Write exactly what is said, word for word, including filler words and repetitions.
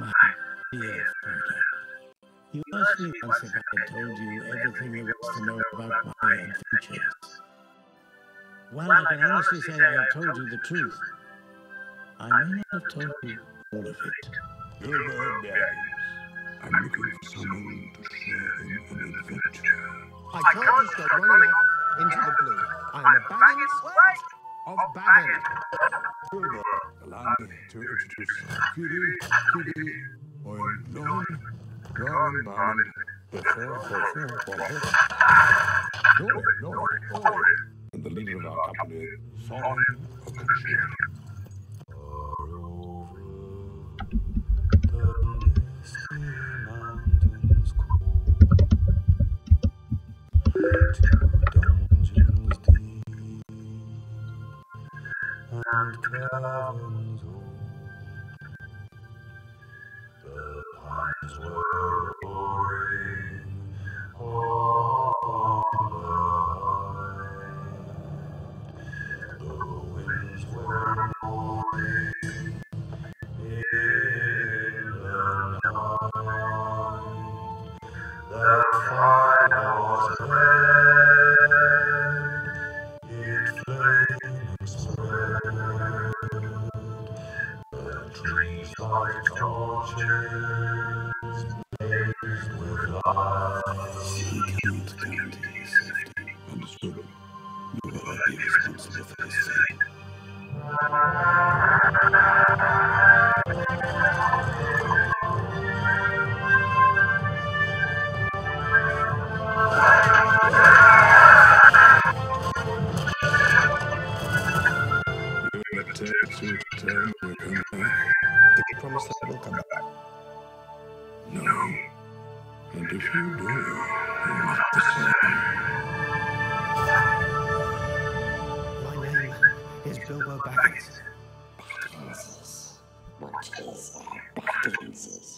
My dear Frodo, you asked me once if I had told you everything there was to know about my adventures. Well, I can honestly say I have told you the truth. I may not have told you all of it. Bilbo Baggins, I'm looking for someone to share in an adventure. I can't just go running off into the blue. I am a Baggins wife of Baggins. Bilbo, allow me to introduce Cutie, Cutie, or Lone, Gone Bond, the Fair, Fair, Fair, Fair, Lord, and the leader of our company, Song of the Cheer. And caverns old, the pines were roaring all night. The winds were blowing in the night. The fire was red, it flamed and spread. Trees like torches, blazed with light. You can't come to your safety. Understood. You will be responsible for this thing. You take you to tell me. Promise that I will come back. No. And if you do, you're not the same. My name is Bilbo Baggins. Bagginses. What is a Bagginses?